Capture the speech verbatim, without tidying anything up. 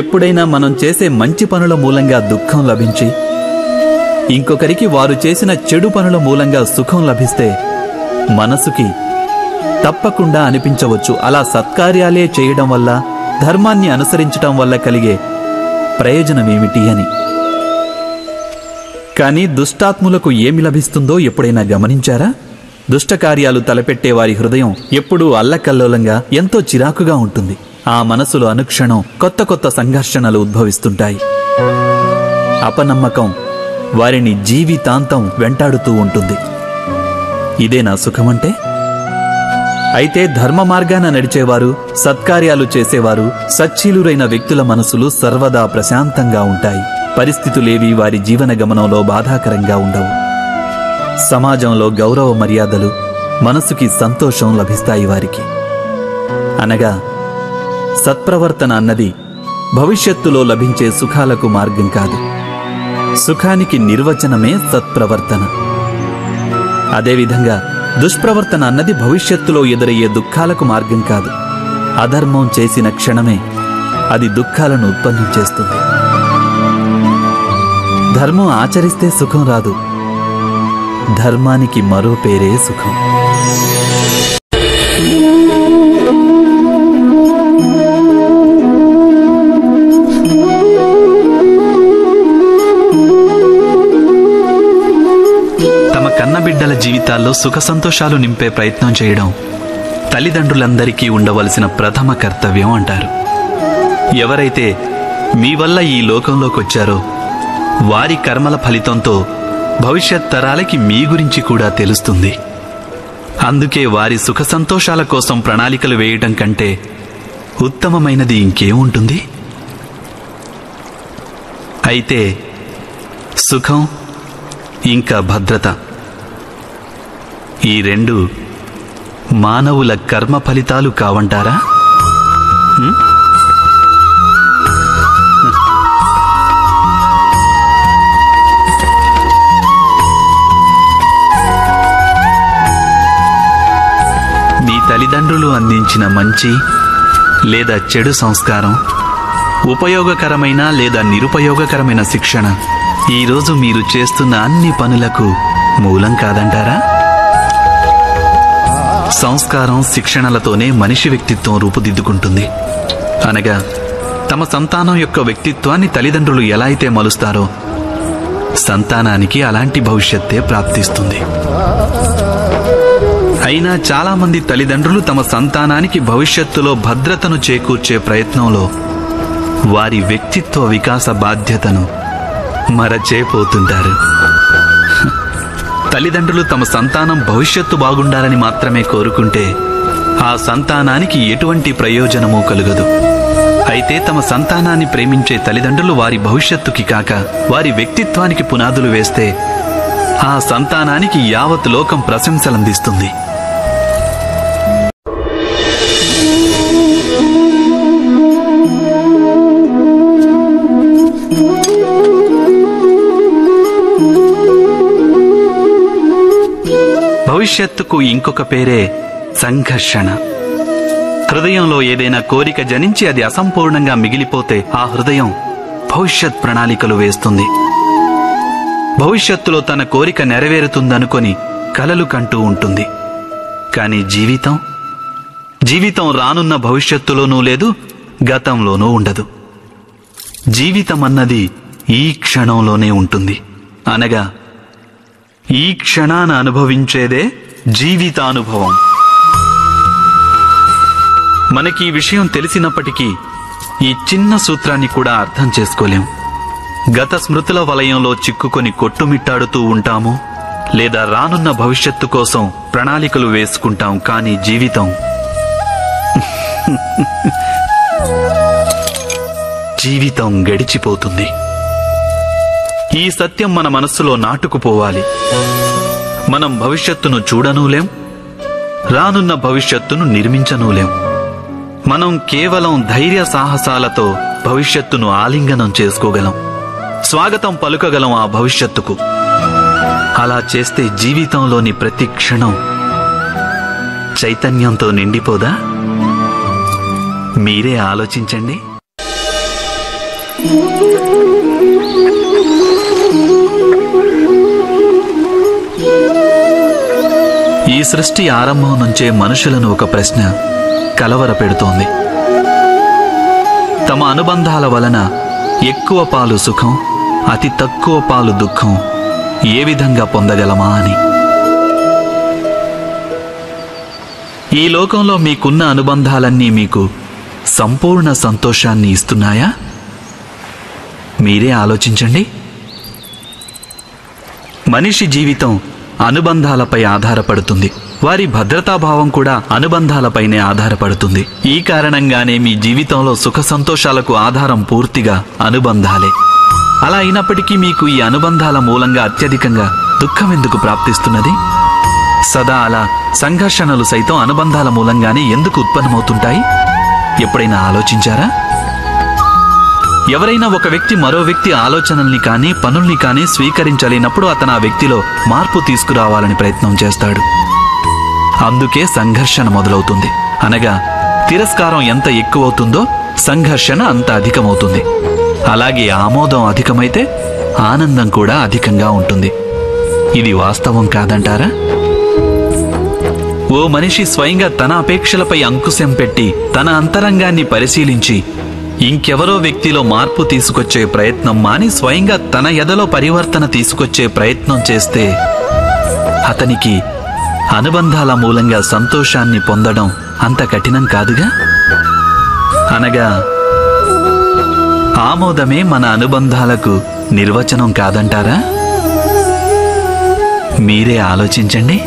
ఎప్పుడైనా మనం చేసే మంచి పనుల మూలంగా దుఃఖం లభించి ఇంకొకరికి వారు చేసిన చెడు పనుల మూలంగా సుఖం లభిస్తే మనసుకి తప్పకుండా అనిపించవచ్చు అలా సత్కార్యాలే చేయడం వల్ల, ధర్మాన్ని అనుసరించడం వల్ల కలిగే ప్రయోజనమేమిటి అని. కానీ దుష్టాత్ములకు ఏమి లభిస్తుందో ఎప్పుడైనా గమనించారా? దుష్టకార్యాలు తలపెట్టే వారి హృదయం ఎప్పుడూ అల్లకల్లోలంగా ఎంతో చిరాకుగా ఉంటుంది. ఆ మనసులో అనుక్షణం కొత్త కొత్త సంఘర్షణలు ఉద్భవిస్తుంటాయి. అపనమ్మకం వారిని జీవితాంతం వెంటాడుతూ ఉంటుంది. ఇదే నా సుఖమంటే? అయితే ధర్మ మార్గాన నడిచేవారు, సత్కార్యాలు చేసేవారు, సచ్చీలురైన వ్యక్తుల మనసులు సర్వదా ప్రశాంతంగా ఉంటాయి. పరిస్థితులేవి వారి జీవన గమనంలో బాధాకరంగా ఉండవు. సమాజంలో గౌరవ మర్యాదలు, మనసుకి సంతోషం లభిస్తాయి వారికి. అనగా సత్ప్రవర్తన అన్నది భవిష్యత్తులో లభించే సుఖాలకు మార్గం కాదు, సుఖానికి నిర్వచనమే సత్ప్రవర్తన. అదేవిధంగా దుష్ప్రవర్తన అన్నది భవిష్యత్తులో ఎదురయ్యే దుఃఖాలకు మార్గం కాదు, అధర్మం చేసిన క్షణమే అది దుఃఖాలను ఉత్పన్నం చేస్తుంది. ధర్మం ఆచరిస్తే సుఖం రాదు, ధర్మానికి మరో పేరే సుఖం. తమ కన్నబిడ్డల జీవితాల్లో సుఖ సంతోషాలు నింపే ప్రయత్నం చేయడం తల్లిదండ్రులందరికీ ఉండవలసిన ప్రథమ కర్తవ్యం అంటారు. ఎవరైతే మీ వల్ల ఈ లోకంలోకి వచ్చారో వారి కర్మల ఫలితంతో భవిష్యత్ తరాలకి మీ గురించి కూడా తెలుస్తుంది. అందుకే వారి సుఖ సంతోషాల కోసం ప్రణాళికలు వేయటం కంటే ఉత్తమమైనది ఇంకేముంటుంది? అయితే సుఖం ఇంకా భద్రత, ఈ రెండు మానవుల కర్మ ఫలితాలు కావంటారా? తల్లిదండ్రులు అందించిన మంచి లేదా చెడు సంస్కారం, ఉపయోగకరమైన లేదా నిరుపయోగకరమైన శిక్షణ ఈరోజు మీరు చేస్తున్న అన్ని పనులకు మూలం కాదంటారా? సంస్కారం, శిక్షణలతోనే మనిషి వ్యక్తిత్వం రూపుదిద్దుకుంటుంది. అనగా తమ సంతానం యొక్క వ్యక్తిత్వాన్ని తల్లిదండ్రులు ఎలా అయితే మలుస్తారో సంతానానికి అలాంటి భవిష్యత్తే ప్రాప్తిస్తుంది. అయినా చాలామంది తల్లిదండ్రులు తమ సంతానానికి భవిష్యత్తులో భద్రతను చేకూర్చే ప్రయత్నంలో వారి వ్యక్తిత్వ వికాస బాధ్యతను మరచేపోతుంటారు. తల్లిదండ్రులు తమ సంతానం భవిష్యత్తు బాగుండాలని మాత్రమే కోరుకుంటే ఆ సంతానానికి ఎటువంటి ప్రయోజనమూ కలుగదు. అయితే తమ సంతానాన్ని ప్రేమించే తల్లిదండ్రులు వారి భవిష్యత్తుకి కాక వారి వ్యక్తిత్వానికి పునాదులు వేస్తే ఆ సంతానానికి యావత్ లోకం ప్రశంసలందిస్తుంది. భవిష్యత్తుకు ఇంకొక పేరే సంఘర్షణ. హృదయంలో ఏదైనా కోరిక జనించి అది అసంపూర్ణంగా మిగిలిపోతే ఆ హృదయం భవిష్యత్ ప్రణాళికలు వేస్తుంది. భవిష్యత్తులో తన కోరిక నెరవేరుతుందనుకొని కలలు కంటూ ఉంటుంది. కానీ జీవితం జీవితం రానున్న భవిష్యత్తులోనూ లేదు, గతంలోనూ ఉండదు. జీవితం అన్నది ఈ క్షణంలోనే ఉంటుంది. అనగా ఈ క్షణాన అనుభవించేదే జీవితానుభవం. మనకి ఈ విషయం తెలిసినప్పటికీ ఈ చిన్న సూత్రాన్ని కూడా అర్థం చేసుకోలేం. గత స్మృతుల వలయంలో చిక్కుకొని కొట్టుమిట్టాడుతూ ఉంటాము, లేదా రానున్న భవిష్యత్తు కోసం ప్రణాళికలు వేసుకుంటాం. కానీ జీవితం జీవితం గడిచిపోతుంది. ఈ సత్యం మన మనస్సులో నాటుకుపోవాలి. మనం భవిష్యత్తును చూడనూలేం, రానున్న భవిష్యత్తును నిర్మించనూలేం. మనం కేవలం ధైర్య సాహసాలతో భవిష్యత్తును ఆలింగనం చేసుకోగలం, స్వాగతం పలుకగలం ఆ భవిష్యత్తుకు. అలా చేస్తే జీవితంలోని ప్రతి క్షణం చైతన్యంతో నిండిపోదా? మీరే ఆలోచించండి. ఈ సృష్టి ఆరంభం నుంచే మనుషులను ఒక ప్రశ్న కలవరపెడుతోంది. తమ అనుబంధాల వలన ఎక్కువ పాలు సుఖం, అతి తక్కువ పాలు దుఃఖం ఏ విధంగా పొందగలమా అని. ఈ లోకంలో మీకున్న అనుబంధాలన్నీ మీకు సంపూర్ణ సంతోషాన్ని ఇస్తున్నాయా? మీరే ఆలోచించండి. మనిషి జీవితం అనుబంధాలపై ఆధారపడుతుంది. వారి భద్రతాభావం కూడా అనుబంధాలపైనే ఆధారపడుతుంది. ఈ కారణంగానే మీ జీవితంలో సుఖ సంతోషాలకు ఆధారం పూర్తిగా అనుబంధాలే. అలా అయినప్పటికీ మీకు ఈ అనుబంధాల మూలంగా అత్యధికంగా దుఃఖం ఎందుకు ప్రాప్తిస్తున్నది? సదా అలా సంఘర్షణలు సైతం అనుబంధాల మూలంగానే ఎందుకు ఉత్పన్నమవుతుంటాయి? ఎప్పుడైనా ఆలోచించారా? ఎవరైనా ఒక వ్యక్తి మరో వ్యక్తి ఆలోచనల్ని కానీ పనుల్ని కానీ స్వీకరించలేనప్పుడు అతను ఆ వ్యక్తిలో మార్పు తీసుకురావాలని ప్రయత్నం చేస్తాడు. అందుకే సంఘర్షణ మొదలవుతుంది. అనగా తిరస్కారం ఎంత ఎక్కువవుతుందో సంఘర్షణ అంత అధికమవుతుంది. అలాగే ఆమోదం అధికమైతే ఆనందం కూడా అధికంగా ఉంటుంది. ఇది వాస్తవం కాదంటారా? ఓ మనిషి స్వయంగా తన అపేక్షలపై అంకుశం పెట్టి తన అంతరంగాన్ని పరిశీలించి ఇంకెవరో వ్యక్తిలో మార్పు తీసుకొచ్చే ప్రయత్నం మాని స్వయంగా తన ఎదలో పరివర్తన తీసుకొచ్చే ప్రయత్నం చేస్తే అతనికి అనుబంధాల మూలంగా సంతోషాన్ని పొందడం అంత కఠినం కాదుగా. అనగా ఆమోదమే మన అనుబంధాలకు నిర్వచనం కాదంటారా? మీరే ఆలోచించండి.